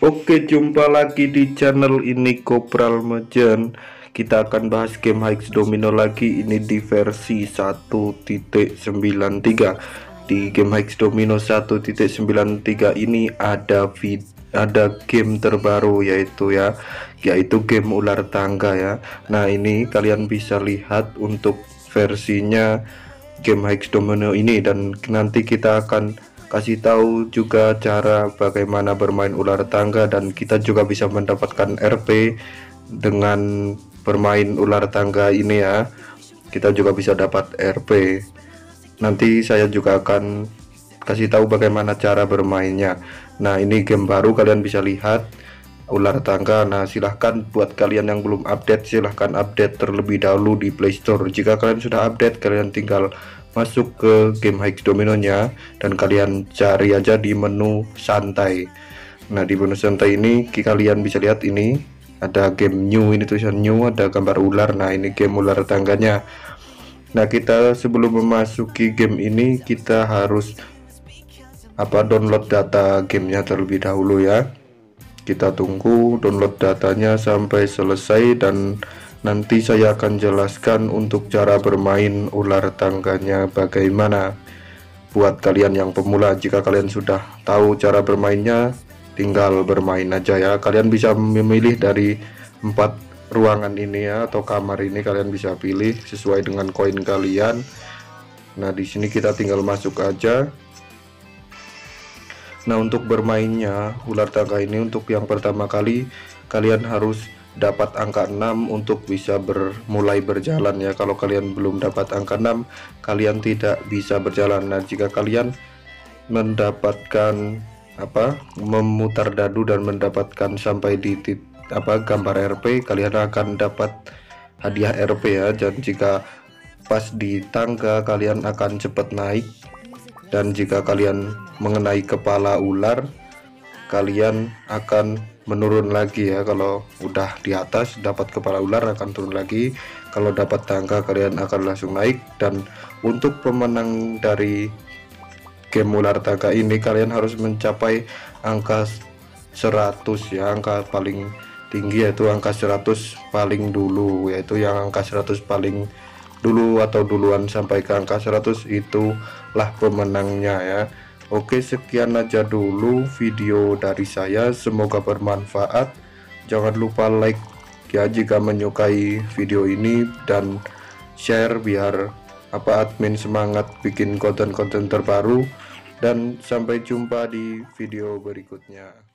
Oke, jumpa lagi di channel ini Kopral Mejen. Kita akan bahas game Higgs Domino lagi, ini di versi 1.93. Di game Higgs Domino 1.93 ini ada game terbaru yaitu game ular tangga ya. Nah, ini kalian bisa lihat untuk versinya game Higgs Domino ini, dan nanti kita akan kasih tahu juga cara bagaimana bermain ular tangga, dan kita juga bisa mendapatkan RP dengan bermain ular tangga ini ya. Kita juga bisa dapat RP. Nanti saya juga akan kasih tahu bagaimana cara bermainnya. Nah, ini game baru, kalian bisa lihat ular tangga. Nah, silahkan buat kalian yang belum update, silahkan update terlebih dahulu di Playstore. Jika kalian sudah update, kalian tinggal masuk ke game Higgs Dominonya dan kalian cari aja di menu santai. Nah, di menu santai ini kalian bisa lihat ini ada game new, ini tulisan new, ada gambar ular. Nah, ini game ular tangganya. Nah, kita sebelum memasuki game ini kita harus download data gamenya terlebih dahulu ya. Kita tunggu download datanya sampai selesai, dan nanti saya akan jelaskan untuk cara bermain ular tangganya bagaimana buat kalian yang pemula. Jika kalian sudah tahu cara bermainnya, tinggal bermain aja ya. Kalian bisa memilih dari 4 ruangan ini ya, atau kamar ini, kalian bisa pilih sesuai dengan koin kalian. Nah, di sini kita tinggal masuk aja. Nah, untuk bermainnya ular tangga ini, untuk yang pertama kali kalian harus dapat angka 6 untuk bisa mulai berjalan ya. Kalau kalian belum dapat angka 6, kalian tidak bisa berjalan. Nah, jika kalian mendapatkan memutar dadu dan mendapatkan sampai di gambar RP, kalian akan dapat hadiah RP ya. Dan jika pas di tangga, kalian akan cepat naik, dan jika kalian mengenai kepala ular, kalian akan menurun lagi ya. Kalau udah di atas dapat kepala ular akan turun lagi, kalau dapat tangga kalian akan langsung naik. Dan untuk pemenang dari game ular tangga ini, kalian harus mencapai angka 100 ya, angka paling tinggi yaitu angka 100 paling dulu, yaitu yang angka 100 paling dulu atau duluan sampai ke angka 100 itulah pemenangnya ya. Oke, sekian aja dulu video dari saya, semoga bermanfaat. Jangan lupa like ya jika menyukai video ini, dan share biar admin semangat bikin konten-konten terbaru. Dan sampai jumpa di video berikutnya.